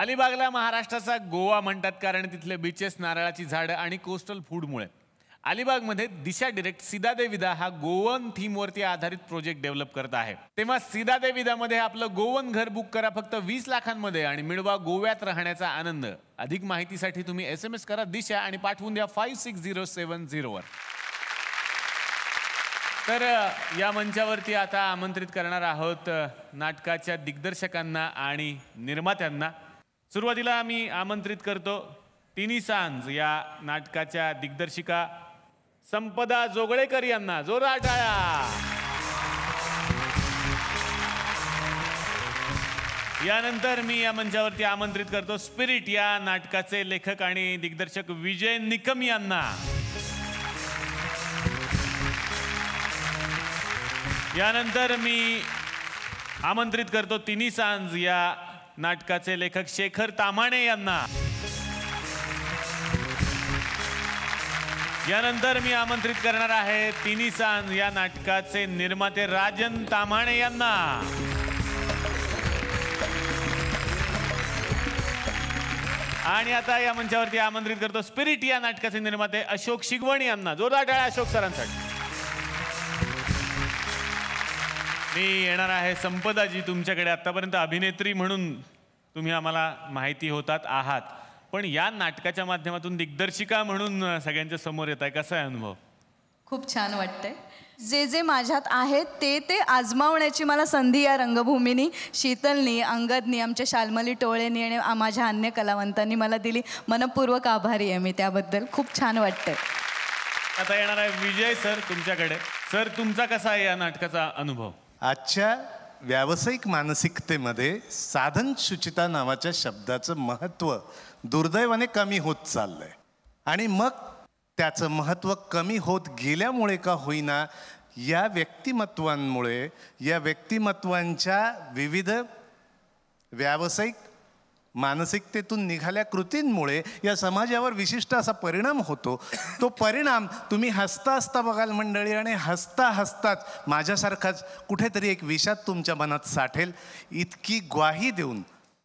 अलिबागला महाराष्ट्राचा गोवा म्हणतात कारण तिथले बीचेस, नारळाची झाडं आणि कोस्टल फूडमुळे। अलिबाग मध्ये दिशा डायरेक्ट सीधा दे विदा हा गोवन थीम वरती आधारित प्रोजेक्ट डेव्हलप करत आहे। तेव्हा सीधा दे विदा मध्ये आपलं गोवन घर बुक करा फक्त 20 लाखांमध्ये आणि मिळवा गोव्यात राहण्याचा आनंद। अधिक माहितीसाठी तुम्ही SMS करा दिशा आणि पाठवून द्या 56070 वर। तर या मंचावरती आता आमंत्रित करणार आहोत नाटकाच्या दिग्दर्शकांना आणि निर्मात्यांना। सुरुवातीला मी आमंत्रित करतो तिन्ही सांज या नाटकाच्या दिग्दर्शिका संपदा जोगळेकर यांना। जोरदार टाळ्या। यानंतर मी या मंचावरती आमंत्रित करतो स्पिरिट या नाटकाचे लेखक आणि दिग्दर्शक विजय निकम यांना। यानंतर मी आमंत्रित करतो तिन्ही सांज या नाटकाचे लेखक शेखर तामाणे यांना। यानंतर मी आमंत्रित करणार आहे तिन्ही सांज या नाटकाचे निर्माते राजन तामाणे यांना। आणि आता या मंचावरती आमंत्रित करतो स्पिरिट या नाटकाचे निर्माते अशोक शिगवणी यांना। जोरदार टाळ्या अशोक सरांसाठी। मी येणार आहे संपदाजी तुमच्याकडे। आतापर्यंत अभिनेत्री म्हणून तुम्ही आम्हाला माहिती होतात आहात, पण या नाटकाच्या माध्यमातून दिग्दर्शिका म्हणून सगळ्यांच्या समोर येत आहे, कसा आहे अनुभव? खूप छान वाटतंय। जे जे माझ्यात आहे ते ते आजमावण्याची मला संधी या रंगभूमीनी, शीतलनी, अंगदनी, आमच्या शालमली टोळेनी आणि माझ्या अन्य कलावंतांनी मला दिली। मनपूर्वक आभारी आहे मी त्याबद्दल। खूप छान वाटतंय। आता येणार आहे विजय सर तुमच्याकडे। सर तुमचा कसा आहे या नाटकाचा अनुभव? आजच्या व्यावसायिक मानसिकतेमध्ये साधन शुचिता नावाच्या शब्दाचं महत्त्व दुर्दैवाने कमी होत चाललंय आणि मग त्याचं महत्त्व कमी होत गेल्यामुळे का होईना या व्यक्तिमत्वांमुळे, या व्यक्तिमत्वांच्या विविध व्यावसायिक मानसिकतेतून निघाल्या कृतींमुळे या समाजावर विशिष्ट असा परिणाम होतो। तो परिणाम तुम्ही हसता हसता बघाल मंडळी, आणि हसता हसताच माझ्यासारखाच कुठेतरी एक विषाद तुमच्या मनात साठेल इतकी ग्वाही देऊन